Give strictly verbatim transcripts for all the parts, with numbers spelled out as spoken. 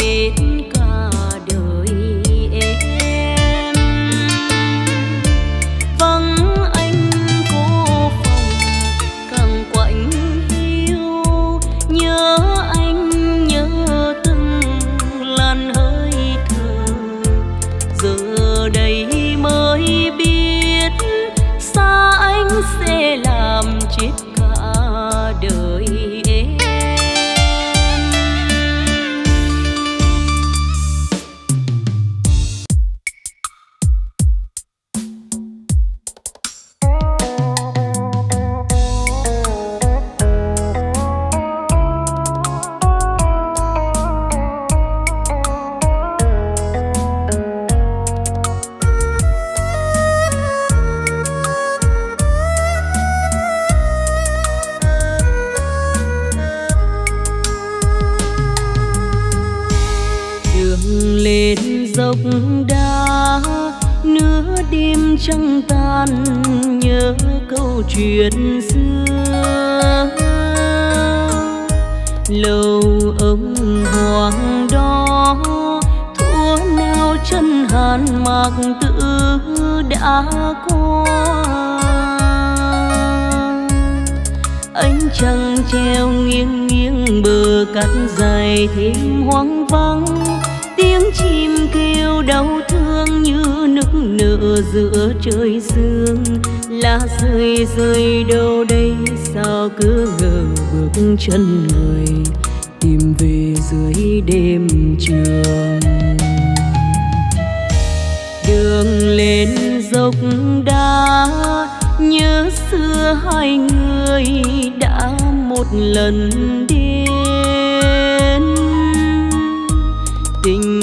hết cả đời em. Vắng anh cô phòng càng quạnh hiu, nhớ anh nhớ từng làn hơi thở. Giờ đây mới biết xa anh sẽ làm chết cả đời. Trăng tan nhớ câu chuyện xưa, lâu ông hoàng đó thua nào chân hàn mạc tử đã qua. Ánh trăng treo nghiêng nghiêng bờ cát dài thêm hoang vắng, tiếng chim kêu đau thương như nức nở giữa trời sương. Lá rơi rơi đâu đây sao cứ ngờ bước chân người tìm về dưới đêm trường. Đường lên dốc đá nhớ xưa hai người đã một lần đến. Tình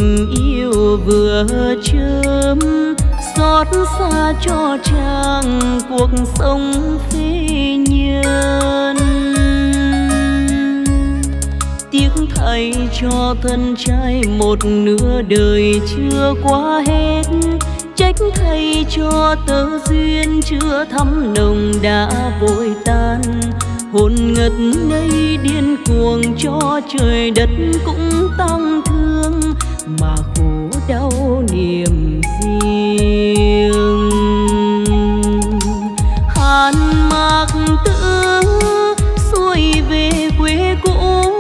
yêu vừa chớm xót xa cho chàng cuộc sống phế nhân. Tiếc thay cho thân trai một nửa đời chưa qua hết, trách thay cho tớ duyên chưa thắm nồng đã vội tan. Hồn ngất ngây điên cuồng cho trời đất cũng tăng thương mà khổ đau niềm riêng. Hàn mạc tử xuôi về quê cũ,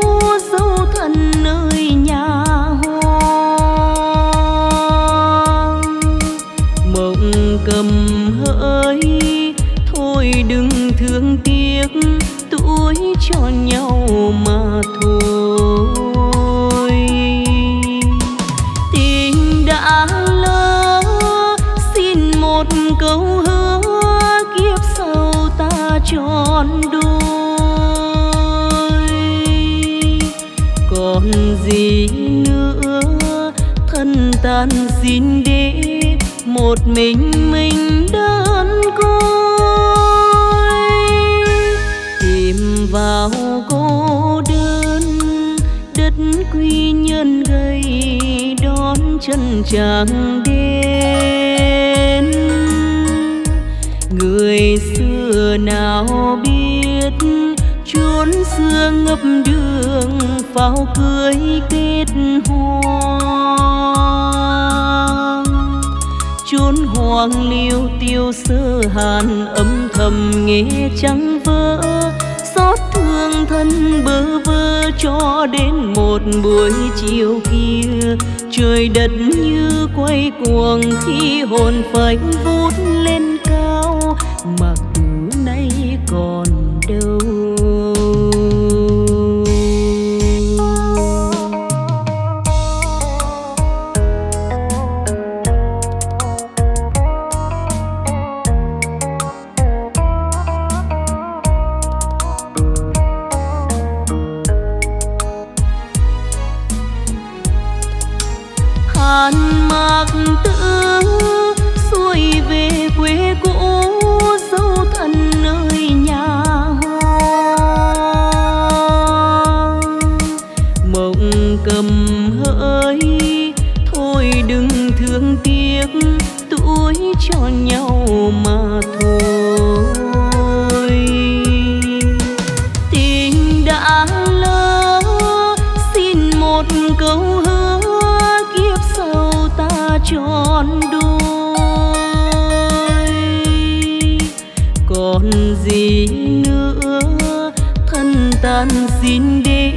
dấu thân nơi nhà hoang. Mộng cầm hỡi thôi đừng thương tiếc, tuổi cho nhau mà thôi. Tình đã lỡ xin một câu hứa, kiếp sau ta tròn đôi. Còn gì nữa thân tàn xin để một mình mình đơn côi. Vào cô đơn đất quy nhân gây đón chân chàng đến. Người xưa nào biết chốn xưa ngập đường pháo cưới kết hoang. Chốn hoang liêu tiêu sơ hàn âm thầm nghe trắng vỡ, xót thương thân bơ vơ cho đến một buổi chiều kia. Trời đất như quay cuồng khi hồn phách vút lên cao mà cứu nay còn đâu. Câu hứa gì nữa, thân tàn xin đi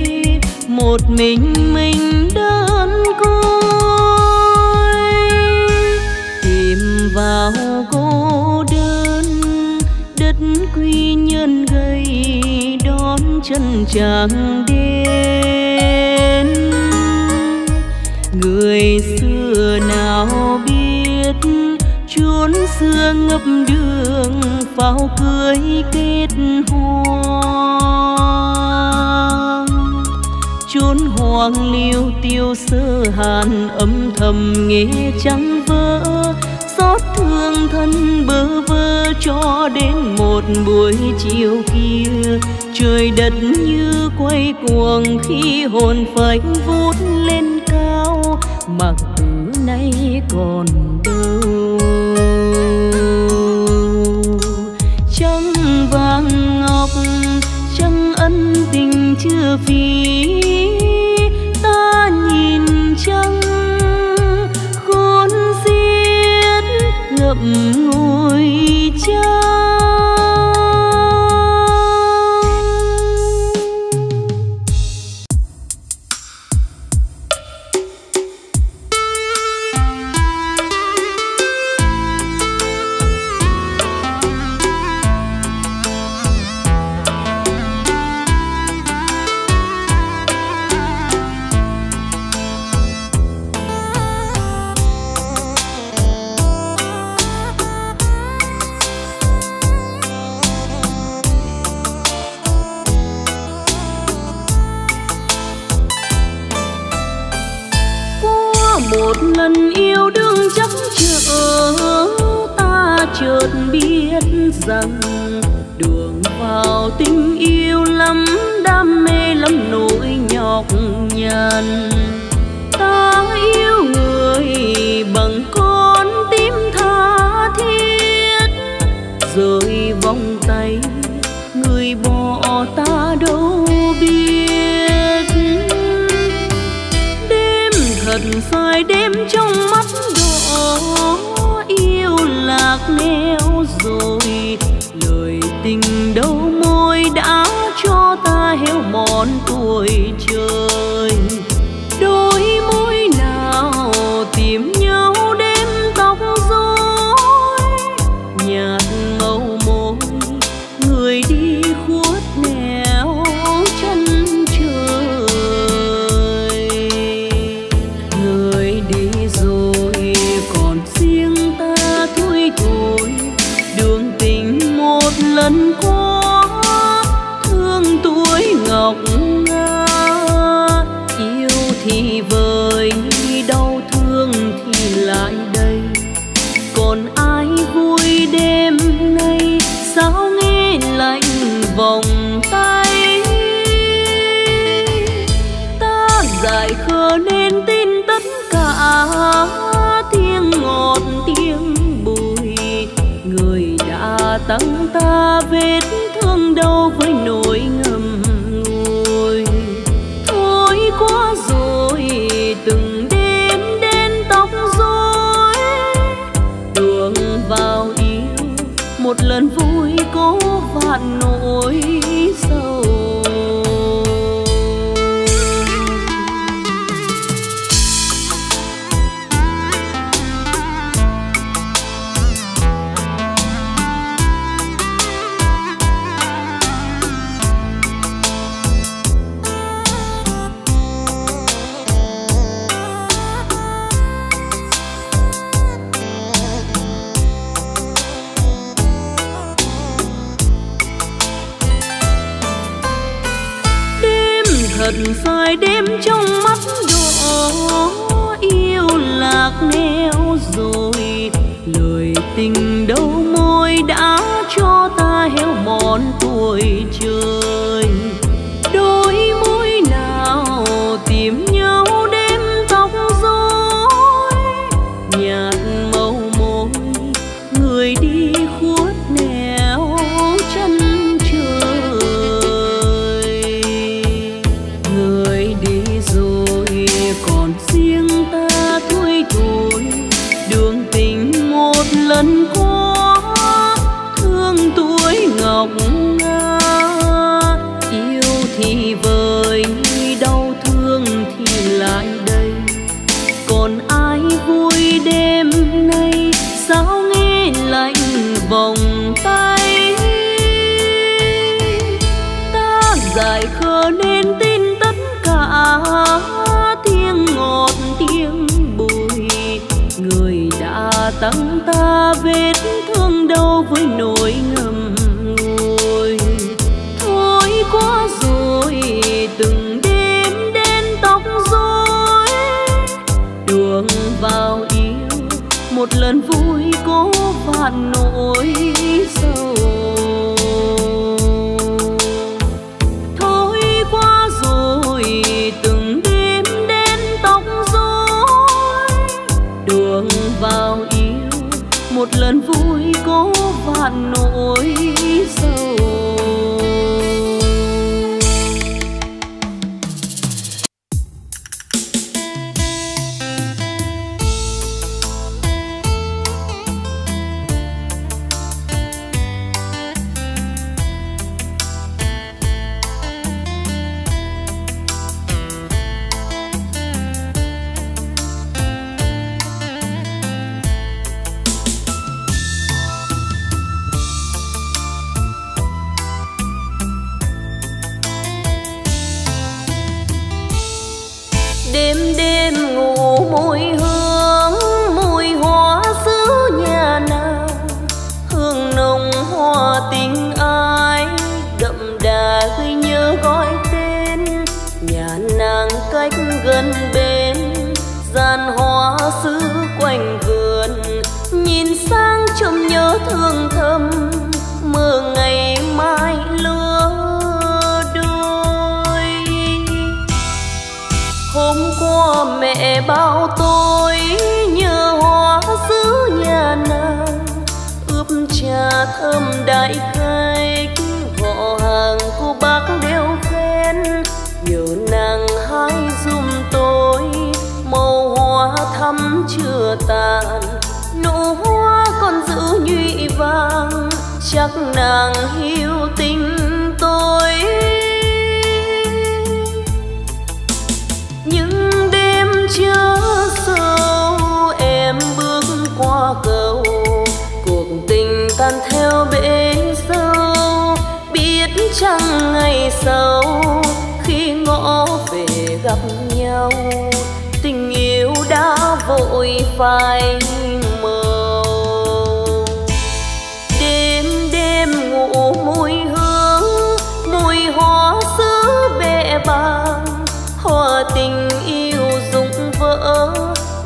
một mình mình đơn côi, tìm vào cô đơn đất quy nhân gây đón chân chàng đến. Người xưa nào biết chốn xưa ngập đường pháo cưới kết hoa, chốn hoàng liêu tiêu sơ hàn âm thầm nghe trắng vỡ xót thương thân bơ vơ. Cho đến một buổi chiều kia trời đất như quay cuồng khi hồn phách vút lên cao, mặc tử nay còn đâu. Trăng vàng ngọc trăng ân tình chưa phí, ta nhìn trăng khôn xiết ngậm ngùi rằng đường vào tình yêu lắm đam mê lắm nỗi nhọc nhằn. Ta yêu người bằng con tim tha thiết, rồi vòng tay người bỏ ta đâu biết. Đêm thật dài đêm trong mắt đỏ, yêu lạc neo rồi lời tình đâu môi đã cho ta héo mòn tuổi trời. Đôi môi nào tìm nhau đêm tóc rối nhạt màu môi, người đi khuất nẻo chân trời. Người đi rồi còn riêng ta thui thủi đường tình một lần qua, thương tuổi ngọc nga. Yêu thì vời đau thương thì lại đây, còn ai vui đêm nay sao nghe lạnh vòng tay. Ta dại khờ nên tin tất cả tiếng ngọt tiếng bùi, người đã tặng ta vết thương đau với nỗi ngầm ngùi. Thôi quá rồi từng đêm đến tóc rối, đường vào yêu một lần vui cố vạn nỗi sầu. Dài đêm trong mắt đỏ, yêu lạc neo rồi lời tình đâu môi đã cho ta héo mòn tuổi trời. Đôi môi nào tìm nhau đêm tóc rối nhạt màu môi, người đi khuất nẻo chân. Lần qua thương tuổi ngọc vòng tay ta dài khờ nên tin tất cả tiếng ngọt tiếng bùi, người đã tặng ta vết thương đau với nỗi ngầm ngùi. Thôi quá rồi từng đêm đến tóc rối đường vào yêu một lần vui cố vạn nỗi sầu. Thôi quá rồi từng đêm đến tóc rối đường vào yêu một lần vui cố vạn nỗi sầu. Bao tôi nhờ hoa giữ nhà nàng ướp trà thơm đại khách, họ hàng cô bác đều khen nhờ nàng hái dùm tôi màu hoa thắm chưa tàn, nụ hoa còn giữ nhụy vàng chắc nàng hiu tình tôi. Chớ sâu em bước qua cầu, cuộc tình tan theo bể sâu, biết chẳng ngày sau khi ngõ về gặp nhau tình yêu đã vội phai màu. Đêm đêm ngủ mùi hương mùi hoa sữa bẹ bàng, hoa tình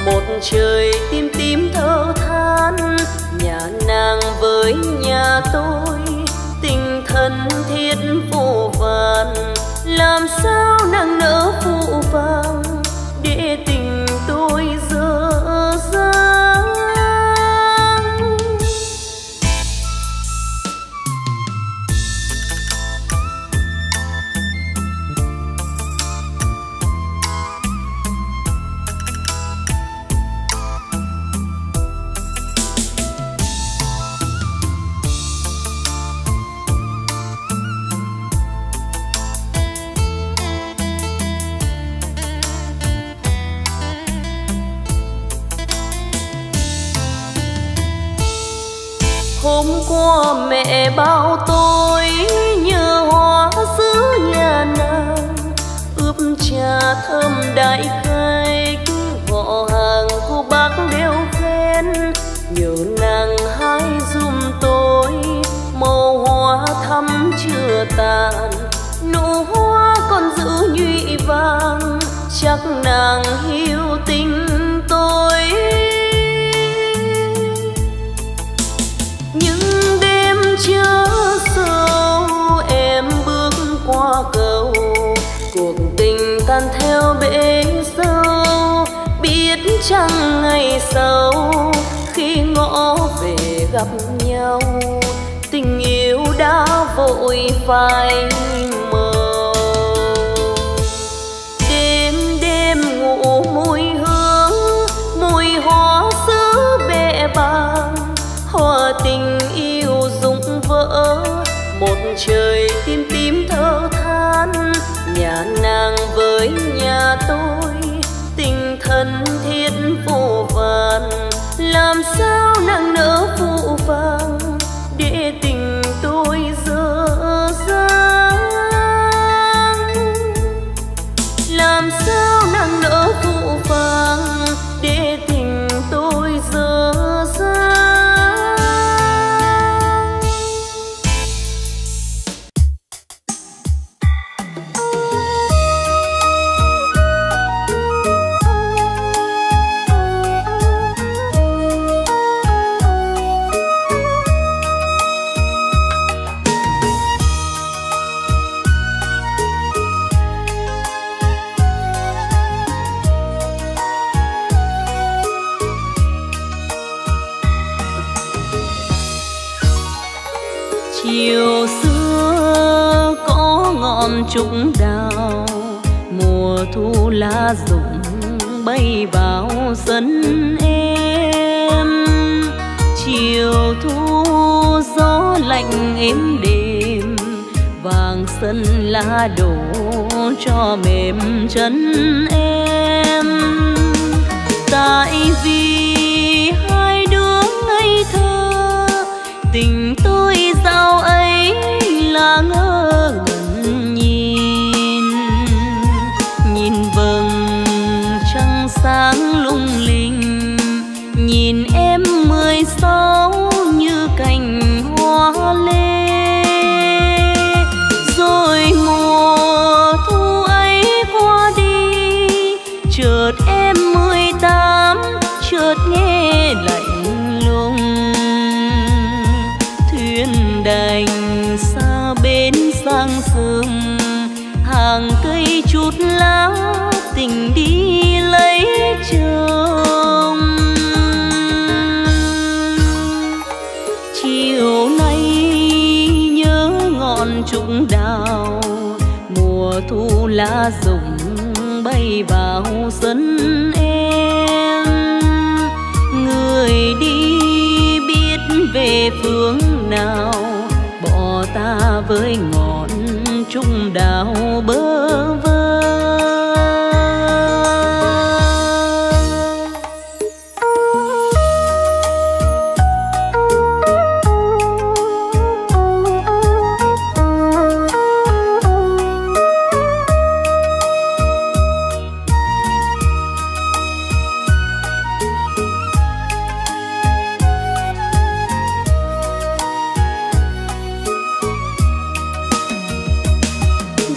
một trời tim tím thơ than, nhà nàng với nhà tôi tình thân thiết vô vàn, làm sao nàng nỡ phụ vàng để tình tôi dở dang. Qua mẹ bao tôi nhờ hoa giữ nhà nàng ướp trà thơm đại khách, họ hàng cô bác đều khen nhờ nàng hái dùm tôi màu hoa thắm chưa tàn, nụ hoa còn giữ nhụy vàng chắc nàng hiu tình tôi. Chớ sâu em bước qua cầu, cuộc tình tan theo bể sâu, biết chẳng ngày sau khi ngõ về gặp nhau tình yêu đã vội phai mờ. Đêm đêm ngủ mùi hương mùi hoa sữa bẹ bàng, hoa tình một trời tim tím thơ than, nhà nàng với nhà tôi tình thân thiết vô vàn, làm sao nàng nỡ phụ vàng Chiều xưa có ngọn trúc đào, mùa thu lá rụng bay vào sân em. Chiều thu gió lạnh êm đềm, vàng sân lá đổ cho mềm chân em. Tại vì hai đứa ngây thơ, tình tôi giao ấy là ngơ ngẩn nhìn. Nhìn vầng trăng sáng lung linh, nhìn em mười sáu như cành hoa lê. Rồi mùa thu ấy qua đi, chợt em mười tám chợt nghe lạnh lùng. Thuyền đành xa bến sang sương, hàng cây chút lá tình đi lấy chồng. Chiều nay nhớ ngọn trúc đào, mùa thu lá rụng bay vào sân em. Người đi biết về phương nào, bỏ ta với ngọn trúc đào bơ vơ.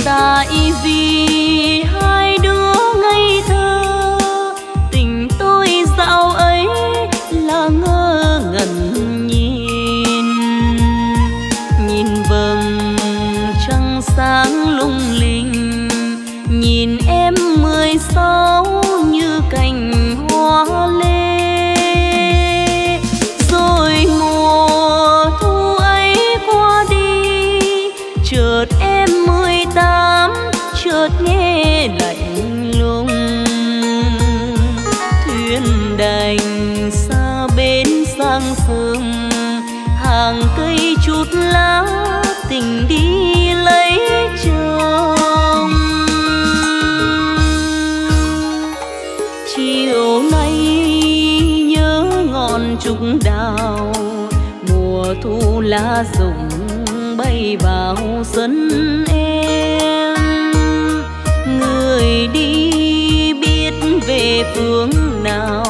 Tại vì hai đứa ngây thơ, tình tôi dạo ấy là ngơ ngẩn nhìn. Nhìn vầng trăng sáng lung linh, nhìn em mười sáu như cành hoa lê. Rồi mùa thu ấy qua đi, chợt em mười tám chợt nghe lạnh lùng. Thuyền đành xa bến sang sương, hàng cây chút lá tình đi lấy chồng. Chiều nay nhớ ngọn trúc đào, mùa thu lá rụng bay vào sân em. Người đi biết về phương nào,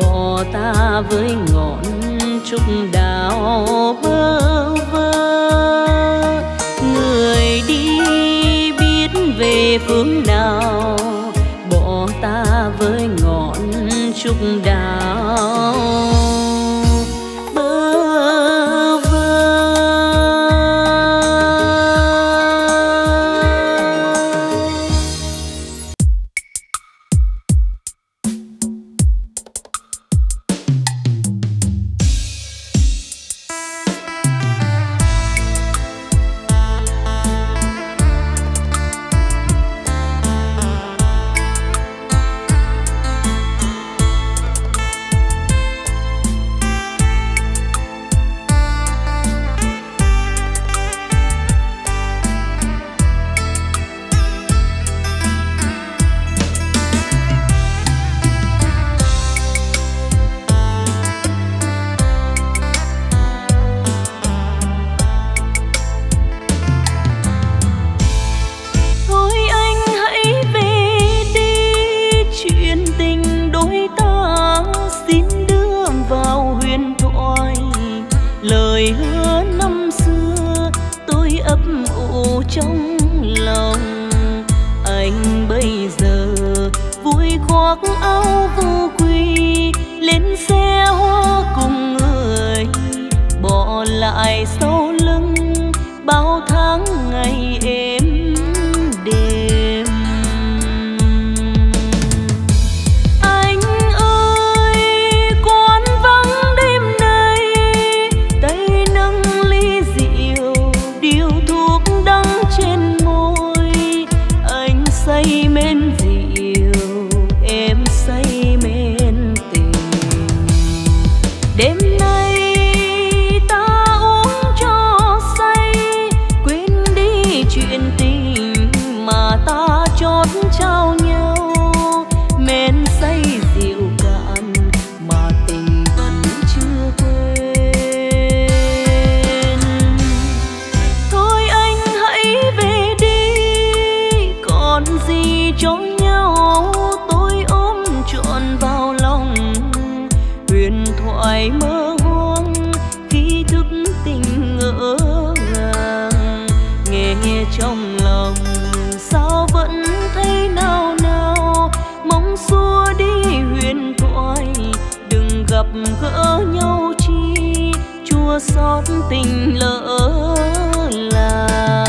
bỏ ta với ngọn trúc đào bơ vơ. Người đi biết về phương nào, bỏ ta với ngọn trúc đào. Yêu xót tình lỡ làng.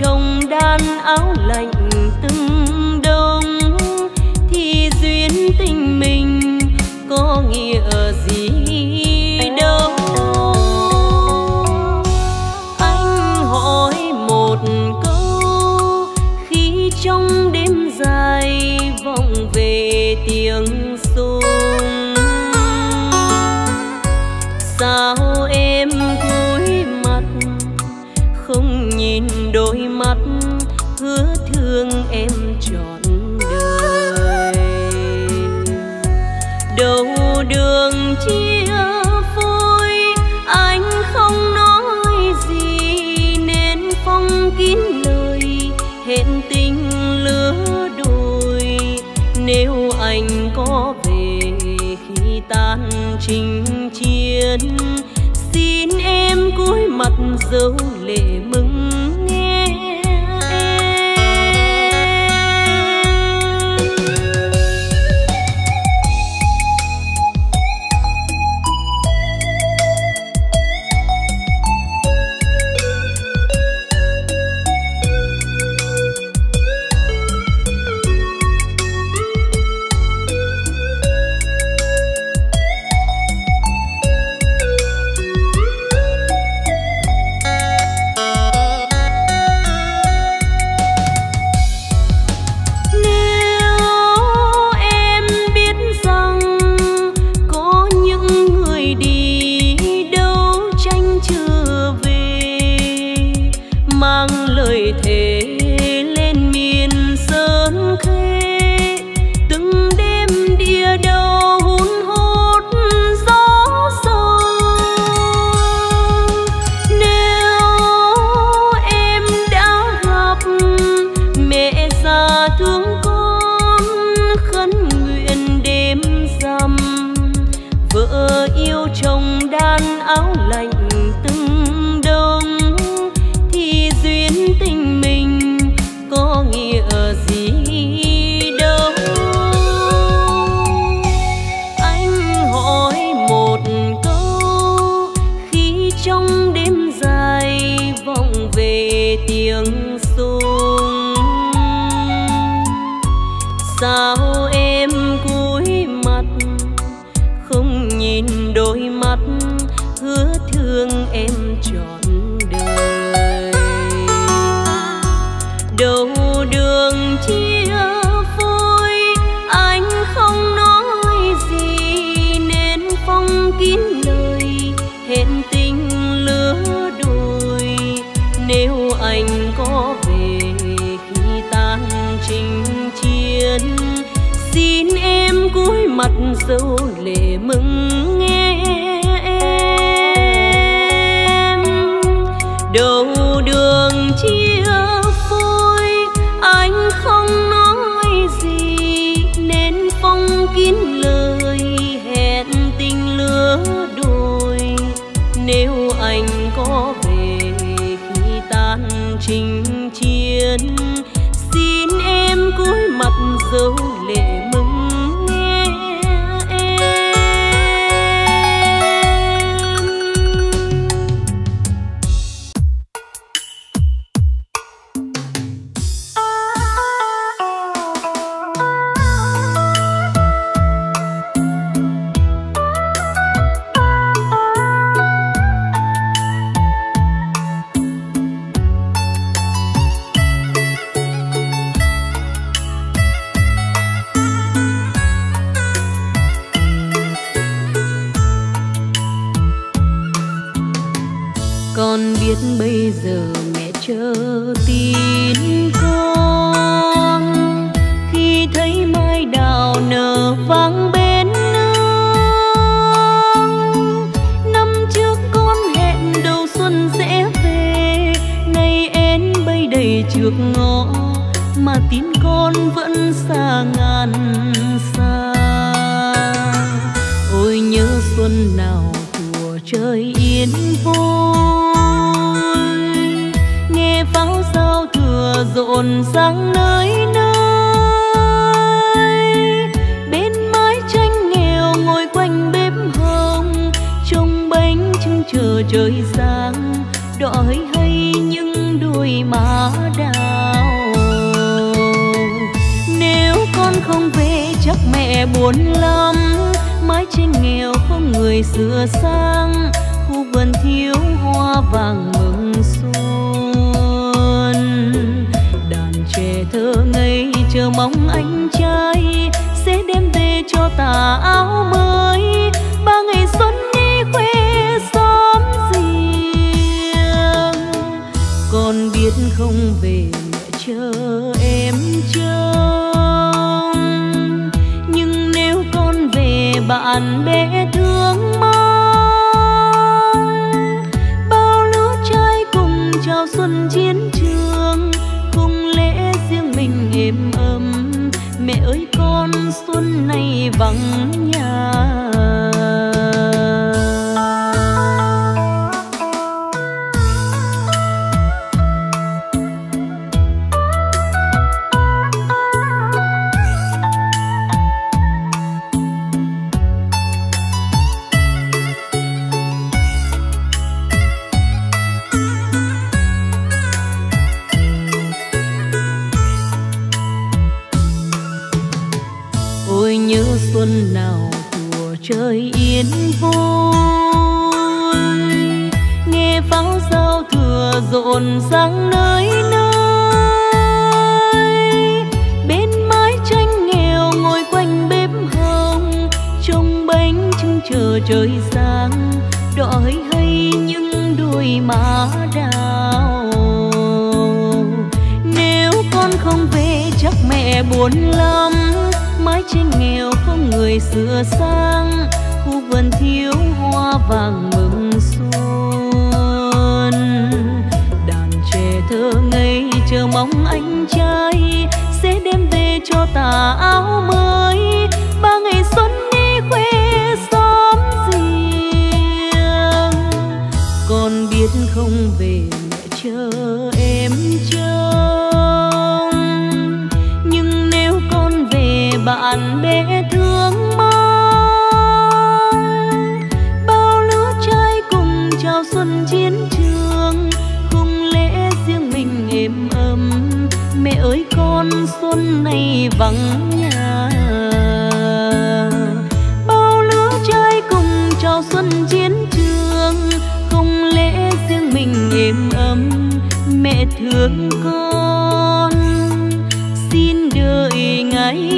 Chồng đan áo lạnh từng đông tiếng sung. Sao em cúi mặt không nhìn đôi mắt hứa thương em trọn đời. Đầu đường chia phôi anh không nói gì nên phong kín lời hẹn tình lứa đôi. Nếu anh có về khi tan chinh chiến, xin em cúi mặt dấu lệ mừng nghe em. Mặt dấu lệ mừng nghe em. Đầu đường chia phôi anh không nói gì nên phong kín lời hẹn tình lứa đôi. Nếu anh có về khi tan chinh chiến, xin em cúi mặt dấu lệ mừng. Bây giờ mẹ chớ tin con khi thấy mai đào nở vang bên nương. Năm trước con hẹn đầu xuân sẽ về, nay én bay đầy trước ngõ mà tin con vẫn xa ngàn xa. Ôi nhớ xuân nào của trời yên vui, pháo sao thừa rộn sáng nơi nơi. Bên mái tranh nghèo ngồi quanh bếp hồng, trông bánh trưng chờ trời sáng đói hay những đôi má đào. Nếu con không về chắc mẹ buồn lắm, mái tranh nghèo không người sửa sang, khu vườn thiếu hoa vàng mừng xuân. Trẻ thơ ngây chờ mong anh trai sẽ đem về tà áo mới ba ngày xuân đi quê xóm riêng. Con biết không về mẹ chờ em trông, nhưng nếu con về bạn bè thương mong, bao lứa trai cùng chào xuân chiến trường, cùng lễ riêng mình êm ấm. Mẹ ơi con xuân nay vắng nhà, xuân nào của trời yên vui, nghe pháo giao thừa rộn ràng nơi nơi, bên mái tranh nghèo ngồi quanh bếp hồng, trông bánh trưng chờ trời sáng đói hay những đôi má đào. Nếu con không về chắc mẹ buồn lắm, mái tranh nghèo không người sửa sang, khu vườn thiếu hoa vàng mừng xuân. Đàn trẻ thơ ngây chờ mong anh trai sẽ đem về cho tà áo mới, ba ngày xuân đi quê xóm riêng. Con biết không về mẹ chờ em trông, nhưng nếu con về bạn bè thương mong, bao lứa trai cùng chào xuân chiến trường, không lẽ riêng mình êm ấm. Mẹ ơi con xuân nay vắng nhà, bao lứa trai cùng chào xuân chiến trường, không lẽ riêng mình êm ấm. Mẹ thương con xin đợi ngày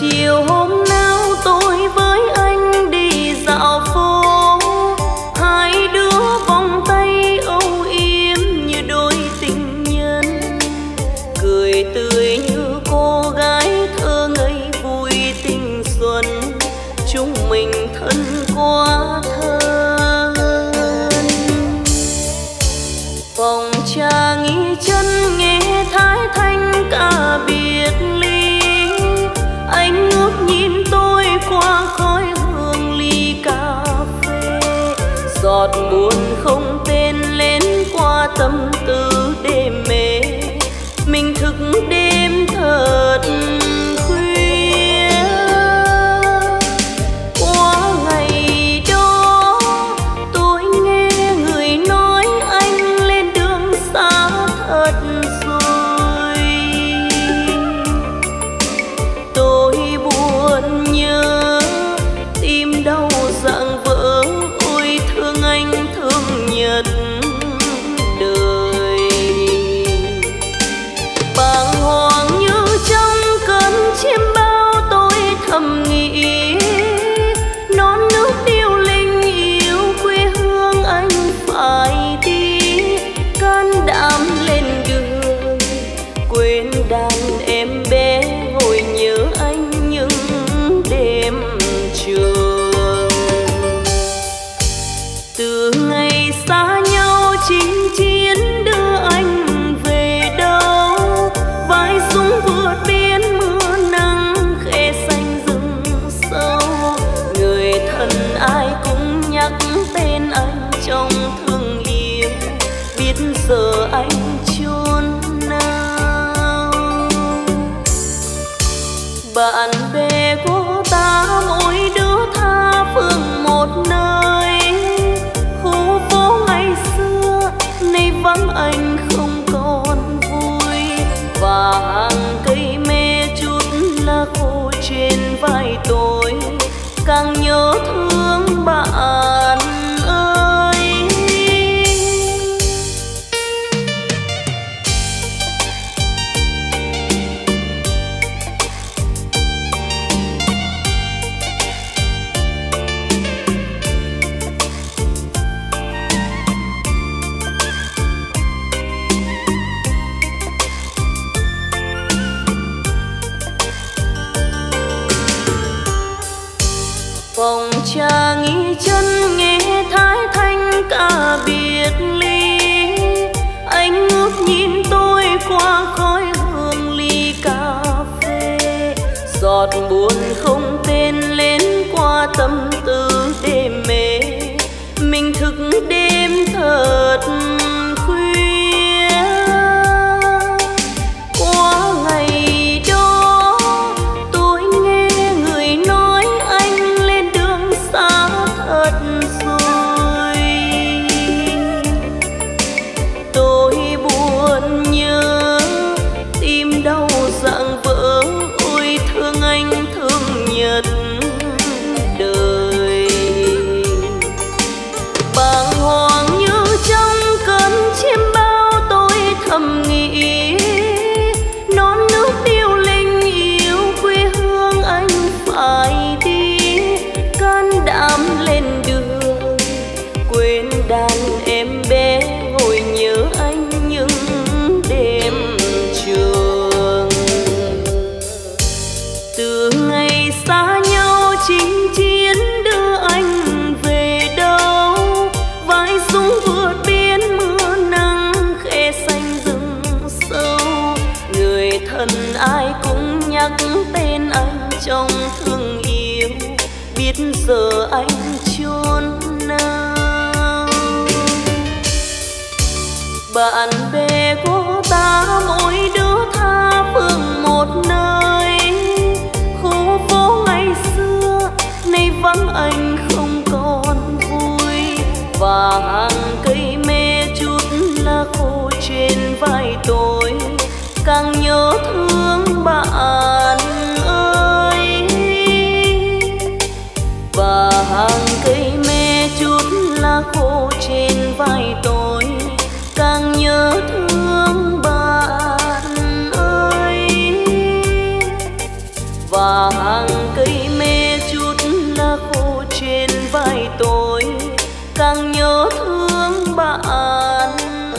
chiều hôm nào tôi với anh đi dạo phố, hai đứa vòng tay âu yếm như đôi tình nhân, cười tươi như cô gái thơ ngây vui tình xuân, chúng mình thân quá thân. Phòng trà nghĩ chân nghe Thái Thanh cả biệt ly, anh ngước nhìn tôi qua khói hương ly cà phê, giọt buồn không tên lên qua tâm tư đêm mê, mình thức đêm thật khuya. Qua ngày đó tôi nghe người nói anh lên đường xa thật rồi, giờ anh chôn nào. bạn bè của ta mỗi đứa tha phương một nơi. Khu phố ngày xưa nay vắng anh không còn vui, và hàng cây me chút lá khô trên vai tôi càng nhớ thương bạn ơi. Phòng trà nghĩ chân nghe Thái Thanh cả biệt ly, anh ngước nhìn tôi qua khói hương ly cà phê, giọt buồn không tên lên qua tâm tư đêm mê. Mình thức đêm thật khuya qua ngày. Trong thương yêu biết giờ anh chôn nào. Bạn bè của ta mỗi đứa tha phương một nơi. Khu phố ngày xưa nay vắng anh không còn vui, và hàng cây me chút lá khô trên vai tôi càng nhớ thương bạn. Và hàng cây me chút lá khô trên vai tôi càng nhớ thương bạn ơi. Và hàng cây me chút lá khô trên vai tôi càng nhớ thương bạn ơi.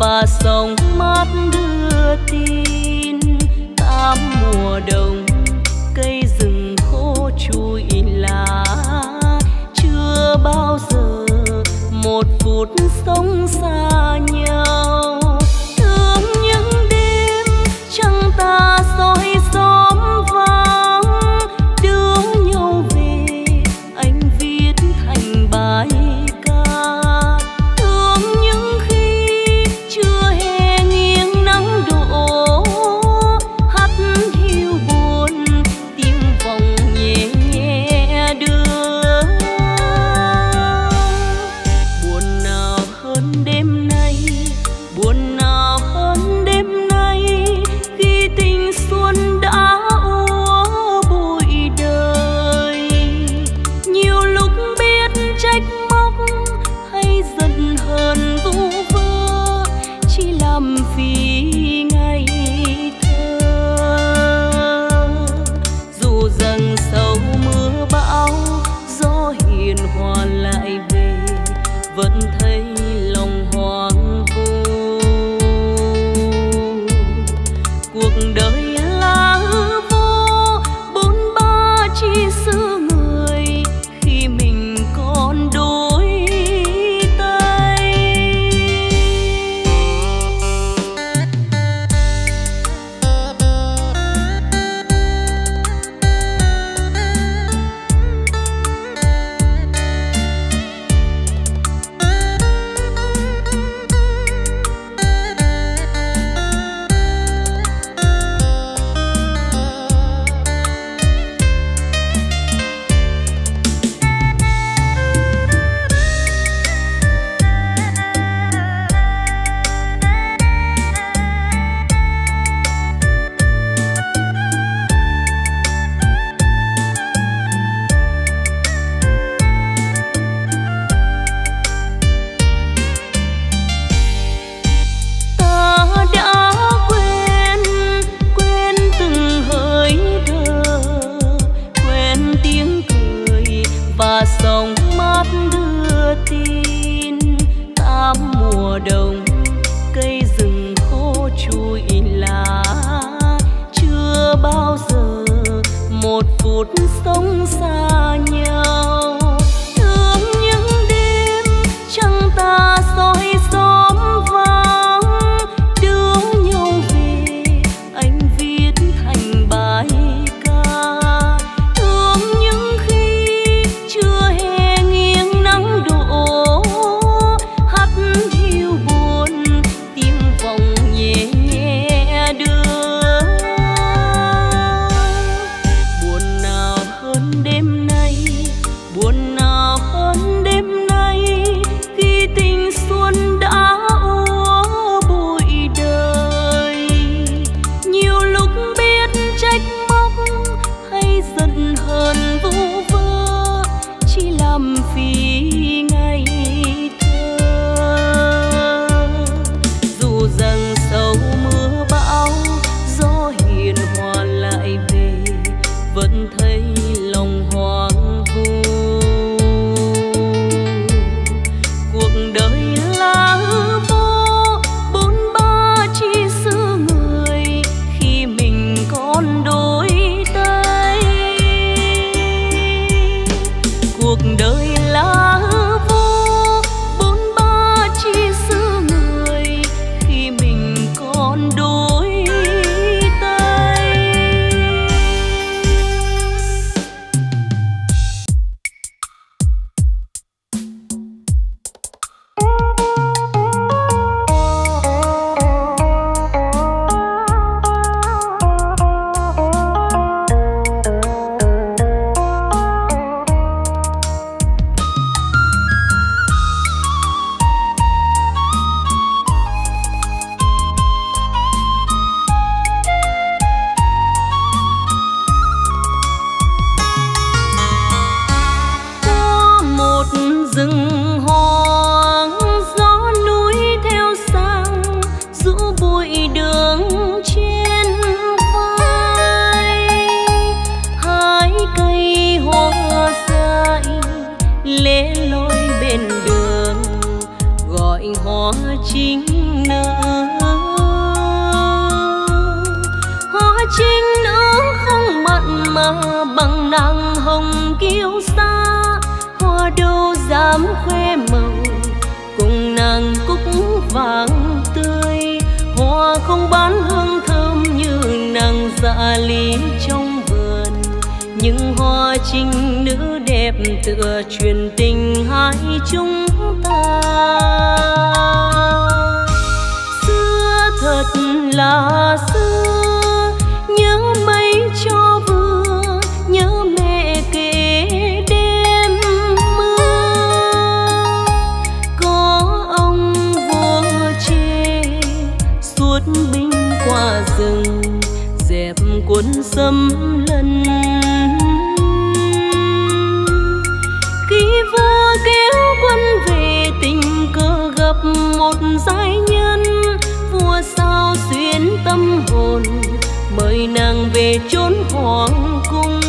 Và sông mát đưa tin tám mùa đông cây rừng khô trụi lá, chưa bao giờ một phút sống xa nhau. Thương những đêm trăng ta soi xóm vắng, đưa nhau về anh viết thành bài. Đêm ta bằng nàng hồng kiêu xa, hoa đâu dám khoe màu cùng nàng cúc vàng tươi. Hoa không bán hương thơm như nàng dạ lý trong vườn, nhưng hoa trinh nữ đẹp tựa truyền tình hai chúng ta. Xưa thật là xưa, nhớ mấy cho vừa, nhớ mẹ kể đêm mưa. Có ông vua chê suốt binh qua rừng, dẹp cuốn xâm lân. Khi vua kéo quân về tình cờ gặp một giai nhân, vua sao xuyến tâm hồn mời nàng về chốn hoàng cung,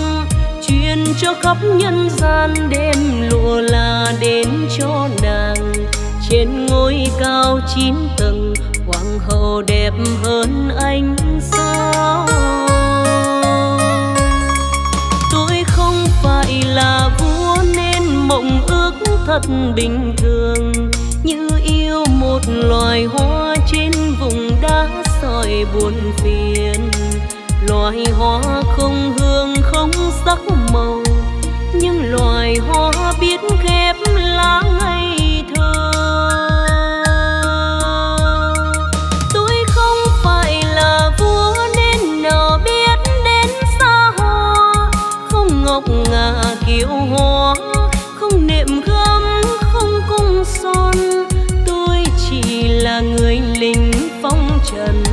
truyền cho khắp nhân gian đêm lụa là đến cho nàng. Trên ngôi cao chín tầng, hoàng hậu đẹp hơn ánh sao. Tôi không phải là vua nên mộng ước thật bình thường, như yêu một loài hoa trên vùng đá sỏi buồn phiền. Loài hoa không hương không sắc màu, nhưng loài hoa biết ghép lá ngây thơ. Tôi không phải là vua nên nào biết đến xa hoa, không ngọc ngà kiều hoa, không nệm gấm không cung son. Tôi chỉ là người lính phong trần,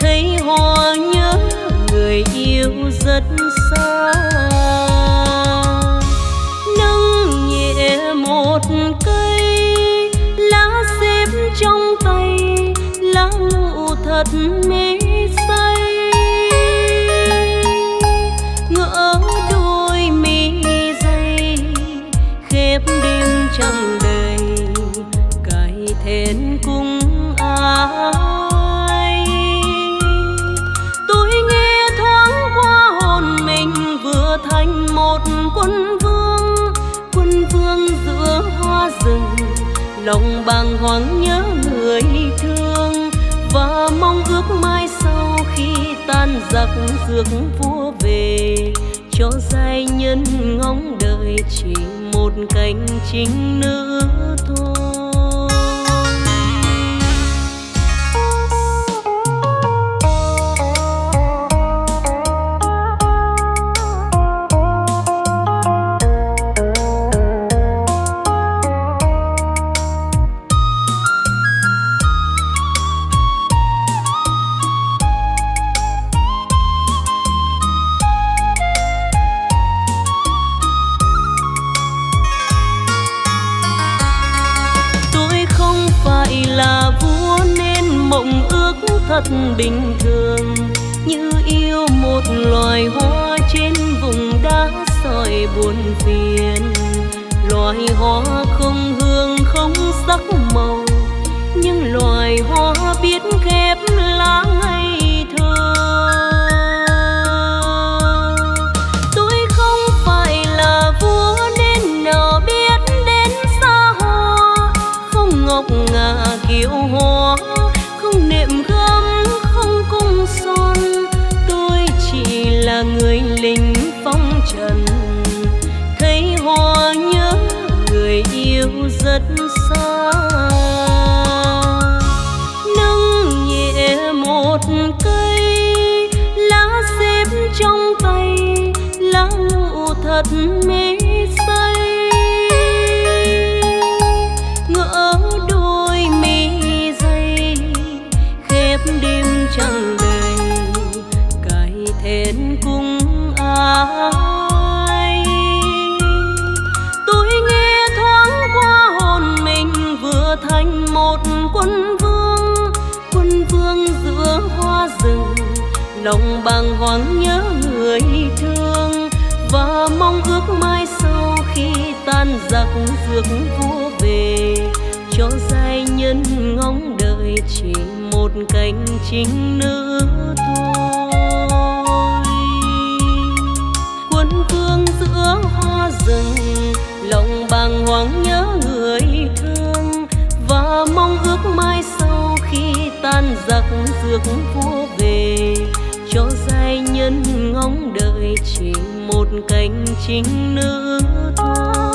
thấy hoa nhớ người yêu rất xa. Nâng nhẹ một cây lá xếp trong tay, lá lụ thật mê say. Ngỡ đôi mi dây khép đêm trăng đầy, cài then cung áo. Thành một quân vương, quân vương giữa hoa rừng, lòng bàng hoàng nhớ người thương và mong ước mai sau khi tan giặc rước vua về, cho giai nhân ngóng đời chỉ một cánh chính nữ thôi. Thật bình thường, như yêu một loài hoa trên vùng đá sỏi buồn phiền. Loài hoa không hương không sắc màu, nhưng loài hoa biết ghép lá ngây thơ. Tôi không phải là vua nên nào biết đến xa hoa, không ngọc ngà kiều hoa, nệm gấm không cung son. Tôi chỉ là người lính phong trần, thấy hoa nhớ người yêu rất xa. Nâng nhẹ một cây lá xếp trong tay, lá lụ thật mê say. Ngỡ đôi mi dây đêm trăng đầy, cài then cung ái. Tôi nghe thoáng qua hồn mình vừa thành một quân vương, quân vương giữa hoa rừng, lòng bàng hoàng nhớ người thương và mong ước mai sau khi tan giặc rước vua về, cho giai nhân ngóng đời chỉ một cánh chính nữ thôi. cương giữa hoa rừng, lòng bàng hoàng nhớ người thương và mong ước mai sau khi tan giặc rước vua về cho giai nhân ngóng đợi chỉ một cánh chính nữ thôi.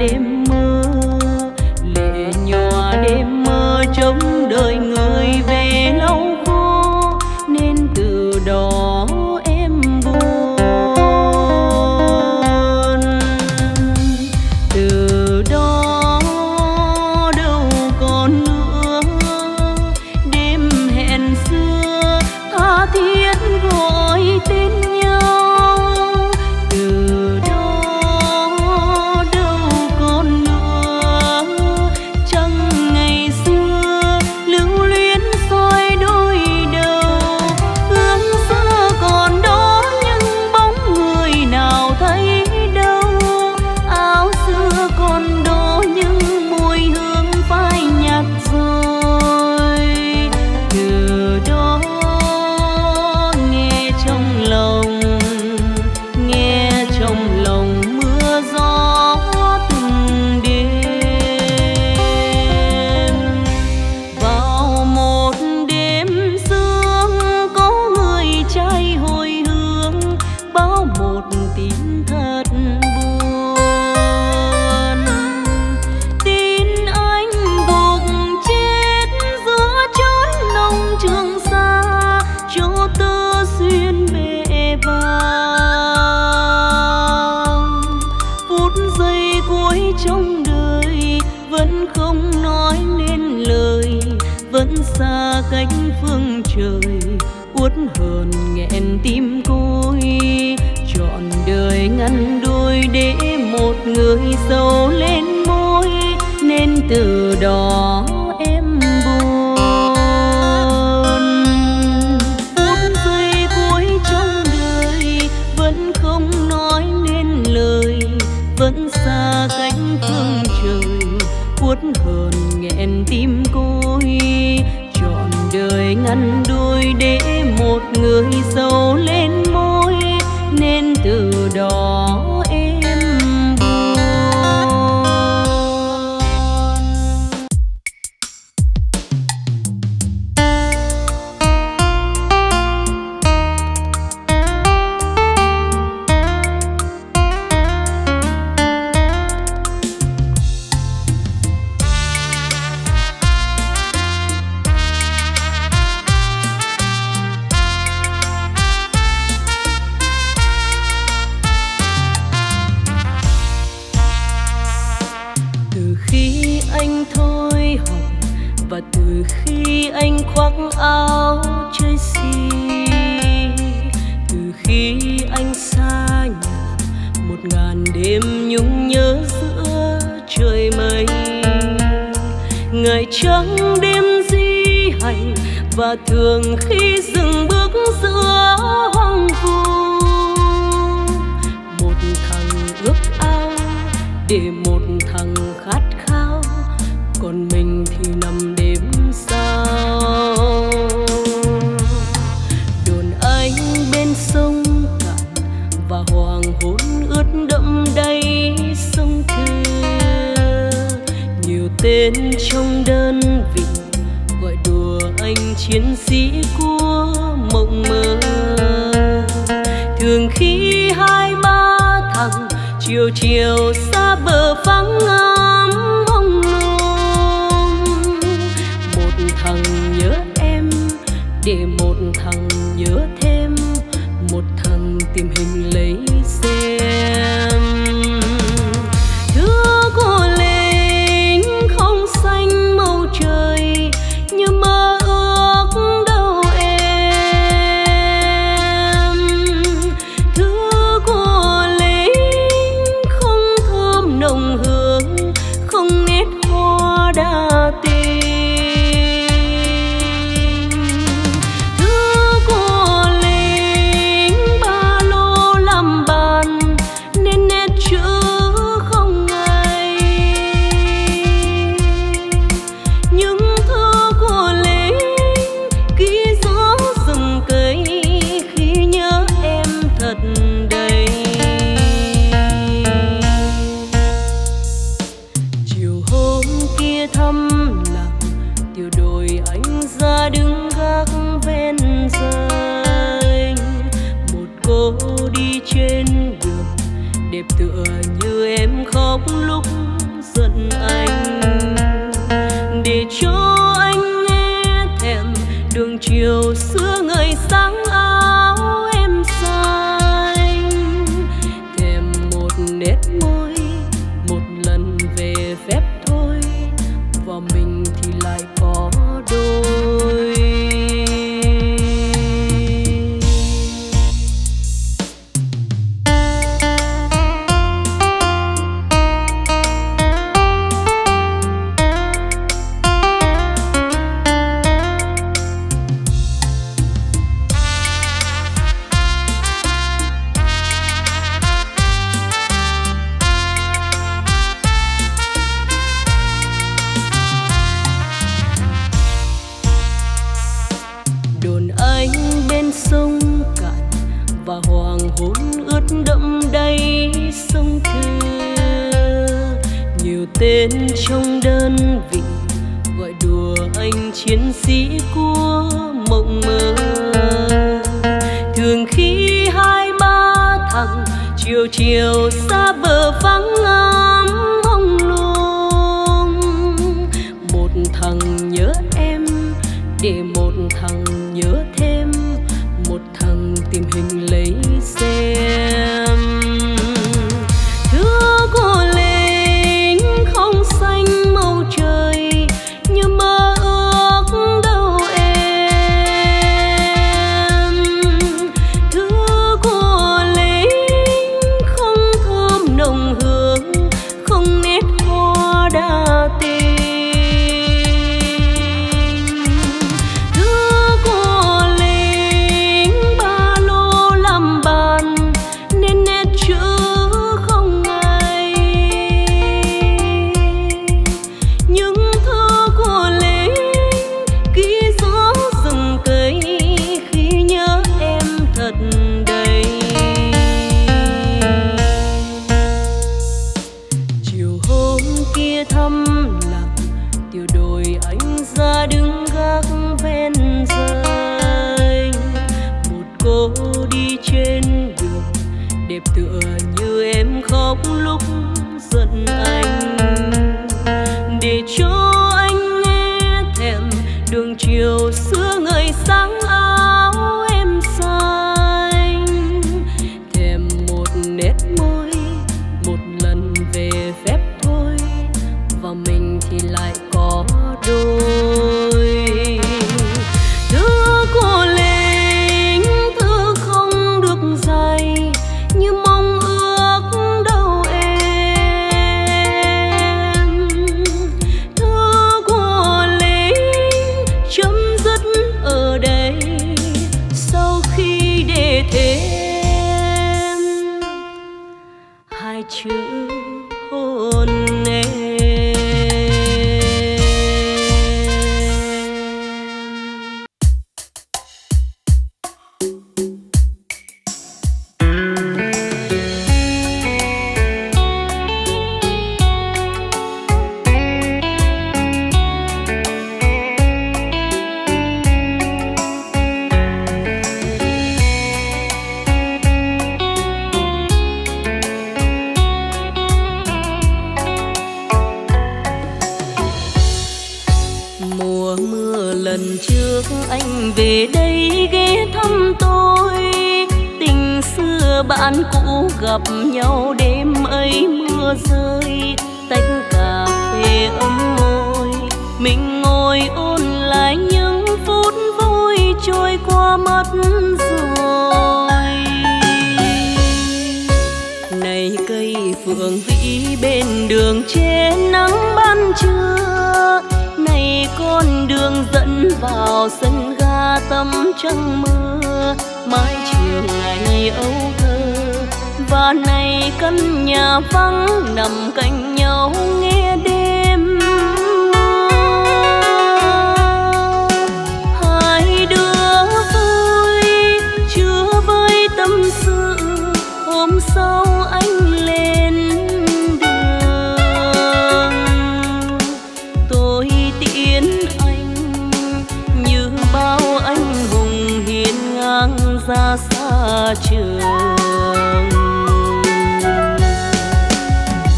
đêm mơ, lệ nhòa đêm mơ trông đợi người về lâu khô, nên từ đó em buồn. Từ đó đâu còn nữa đêm hẹn xưa tha thiết gọi tên. Xa cánh phương trời uất hờn nghẹn tim côi, trọn đời ngăn đôi để một người sầu lên môi, nên từ đó em buồn. Phút giây cuối trong đời vẫn không nói nên lời, vẫn xa cánh phương trời uất hờn nghẹn tim côi, đời ngăn đôi để một người sầu lên môi, nên từ đó tựa như em khóc lúc trường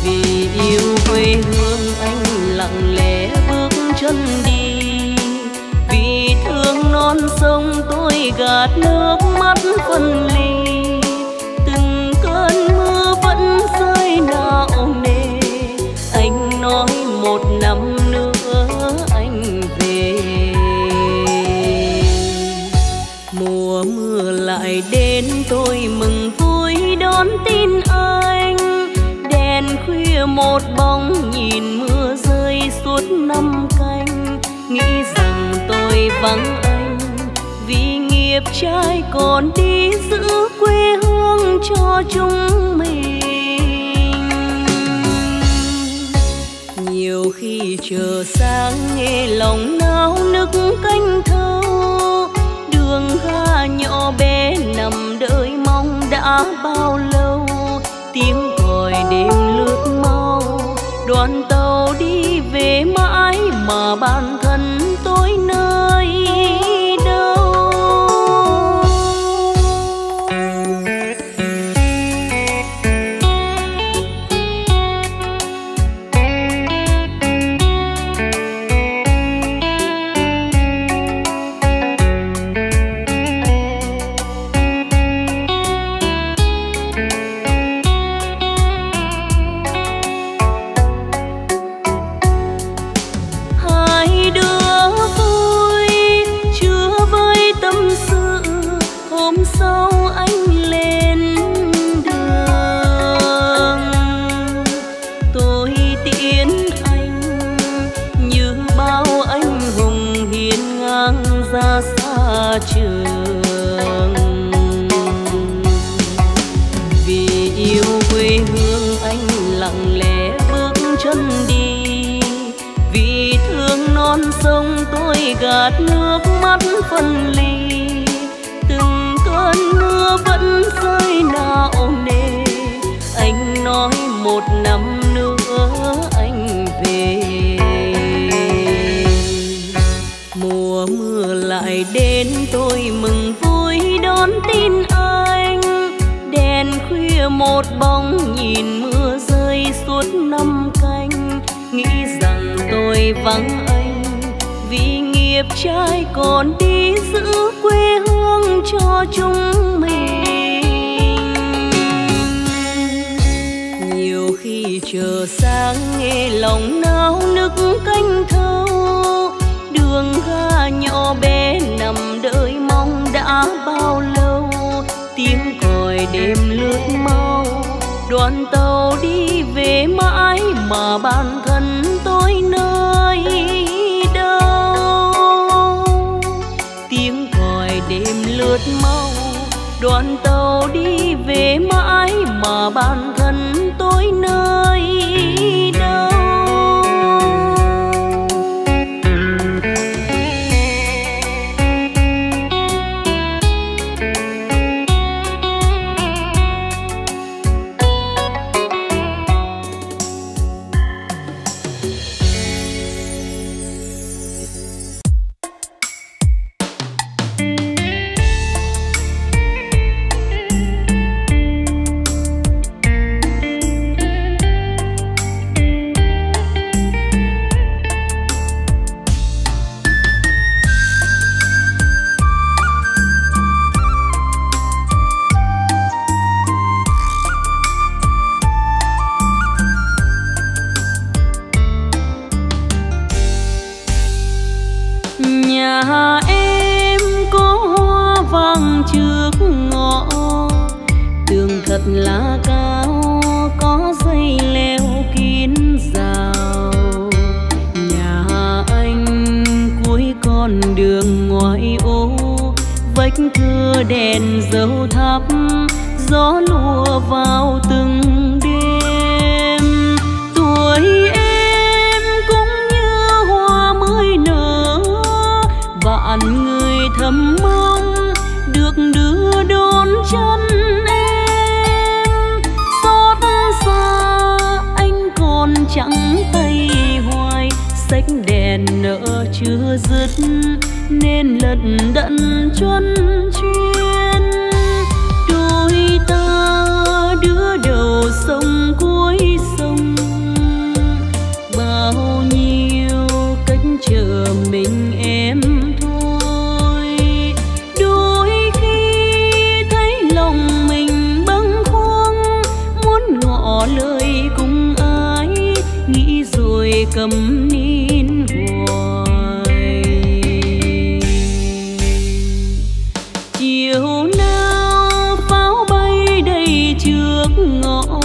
vì yêu quê hương. lặng lẽ bước chân đi. Vì thương non sông tôi gạt nước mắt phân ly. Từng cơn mưa vẫn rơi nao nề. Anh nói một năm nữa anh về. Mùa mưa lại đến tôi mừng vui đón tin anh. Đèn khuya một bóng nhìn mưa rơi suốt năm canh. Nghĩ rằng tôi vắng anh vì nghiệp trai còn đi giữ quê hương cho chúng mình. Nhiều khi chờ sáng nghe lòng nao nức canh thâu. Đường ga nhỏ bé nằm đợi mong đã bao lâu. Tiếng còi đêm lướt mau đoàn tàu đi về mãi mà bản thân tôi nơi đâu. Gạt nước mắt phân ly. Từng cơn mưa vẫn rơi nao nề. Anh nói một năm nữa anh về. Mùa mưa lại đến tôi mừng vui đón tin anh. Đèn khuya một bóng nhìn mưa rơi suốt năm canh. Nghĩ rằng tôi vắng anh vì nghiệp trai còn đi giữ quê hương cho chúng mình. Nhiều khi chờ sáng nghe lòng nao nức canh thâu. Đường ga nhỏ bé nằm đợi mong đã bao lâu. Tiếng còi đêm lướt mau đoàn tàu đi về mãi mà bản thân tôi nơi lướt mau đoàn tàu đi về mãi mà bản thân tôi nơi đâu. Lá cao có dây leo kín rào. Nhà anh cuối con đường ngoài ô. Vách cửa đèn dầu thắp gió lùa vào từng đêm. Tuổi em cũng như hoa mới nở. Vạn người thầm mong được đưa đón chân em. Trắng tay hoài sách đèn nợ chưa dứt nên lận đận chuân chuyên. Đôi ta đứa đầu sông cuối sông bao nhiêu cầm nín hoài. Chiều nào pháo bay đầy trước ngõ,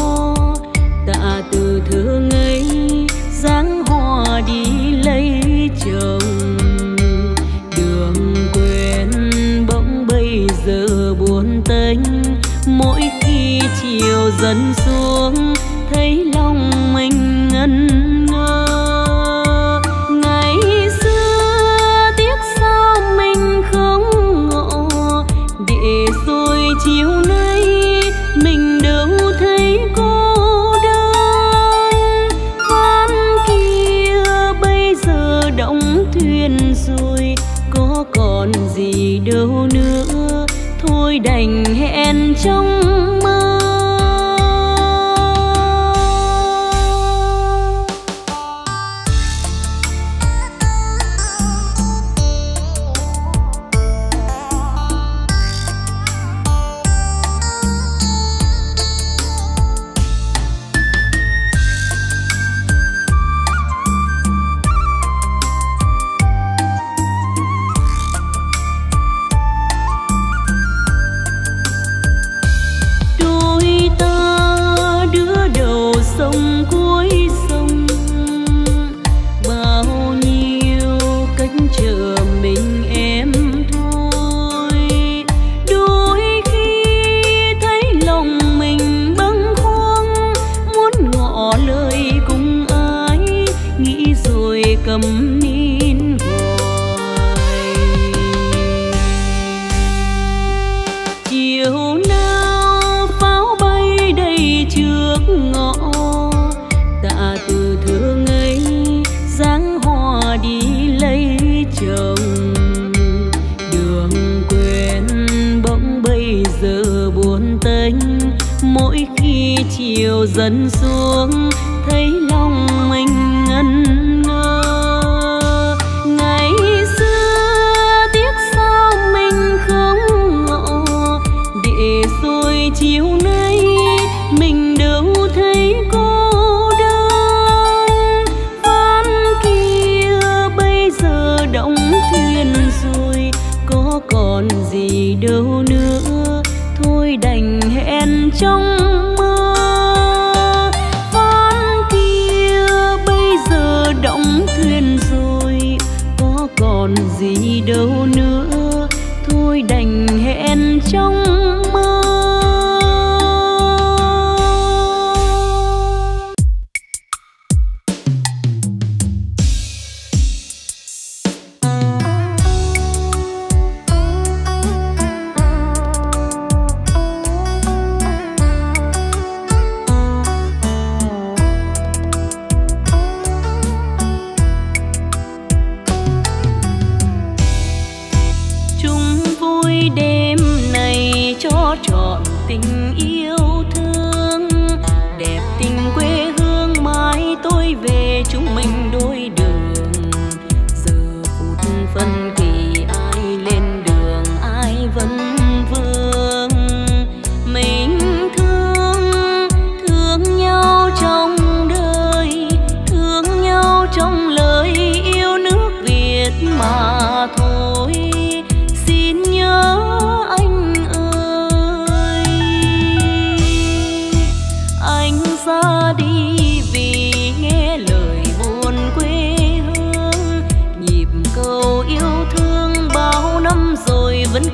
tạ từ thương ấy dáng hoa đi lấy chồng. Đường quen bỗng bây giờ buồn tênh, mỗi khi chiều dần xuống thấy lòng mình ngân ngơ. Ngày xưa tiếc sao mình không ngộ, để rồi chiều nay mình đâu thấy cô đơn. Ván kia bây giờ đóng thuyền rồi, có còn gì đâu nữa, thôi đành hẹn trong mơ. Chiều dần xuống thấy lòng mình ngân ngơ. Ngày xưa tiếc sao mình không ngộ, để rồi chiều nay mình đâu thấy cô đơn. Ván kia bây giờ đóng thuyền rồi, có còn gì đâu nữa, thôi đành hẹn trong mơ. Ván kia bây giờ đóng thuyền rồi, có còn gì đâu nữa, thôi đành hẹn trong mơ.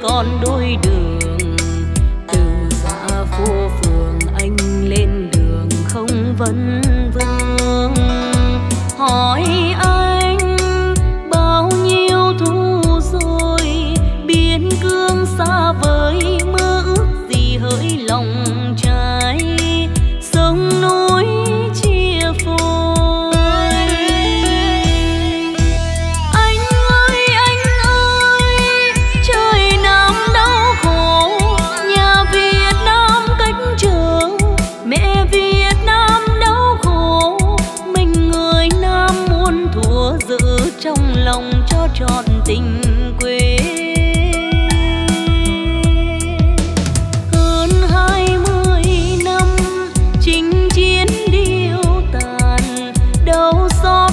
Còn đôi đường từ xã phố phường, anh lên đường không vấn vương. Hỏi anh bao nhiêu thu rồi, biên cương xa vời mơ ước gì hỡi lòng trái. Sông núi chia phôi, trong lòng cho trọn tình quê. Hơn hai mươi năm chinh chiến điêu tàn, đâu xót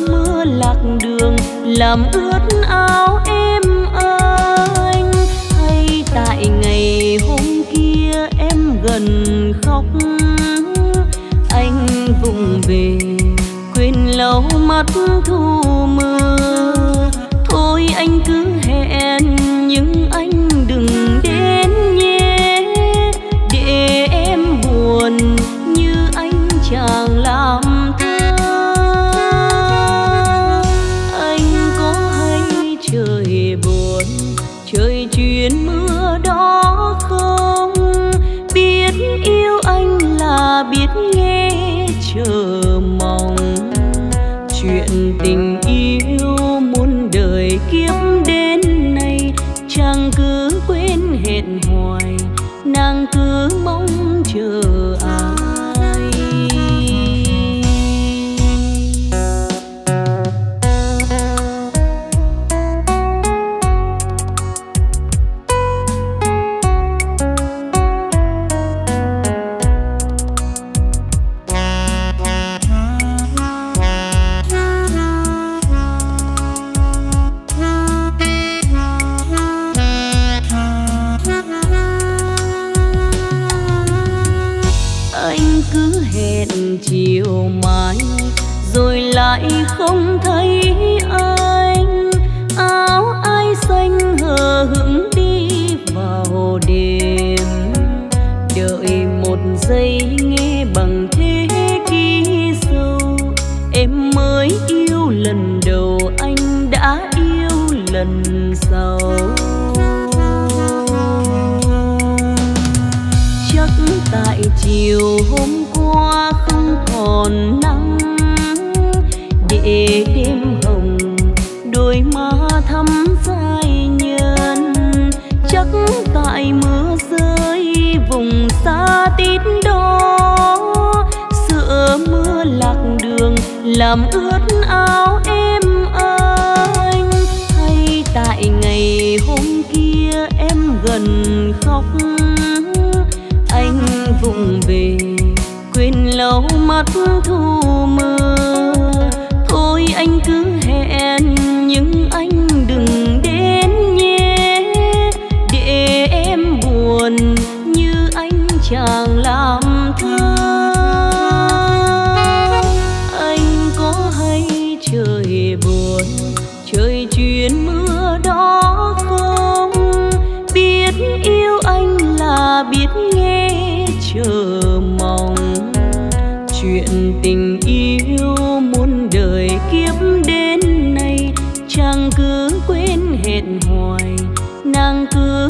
mưa mưa lạc đường làm ướt áo em anh. Hay tại ngày hôm kia em gần khóc, anh vùng về quên lau mắt thu mưa. Thôi anh cứ hẹn nhưng anh đừng đến nhé, để em buồn như anh chàng làm. Biết nghe chờ mong chuyện tình yêu muôn đời kiếp đến nay, chàng cứ quên hẹn hoài, nàng cứ mong chờ ai. Chiều mai rồi lại không thấy anh, áo ai xanh hờ hững đi vào đêm. Đợi một giây nghe bằng thế ký sâu, em mới yêu lần đầu anh đã yêu lần sau. Chắc tại chiều hôm qua không còn nắng, để đêm hồng đôi má thắm phai nhân. Chắc tại mưa rơi vùng xa tít đó, sữa mưa lạc đường làm ướt áo em anh. Hay tại ngày hôm kia em gần khóc, anh vùng về quên lau mắt thu mưa. Thôi anh cứ hẹn nhưng anh đừng đến nhé, để em buồn như anh chàng làm thơ. Anh có hay trời buồn trời chuyên mưa đó không, biết yêu anh là biết nghe chờ mong chuyện tình yêu muôn đời kiếp đến nay, chàng cứ quên hẹn hoài, nàng cứ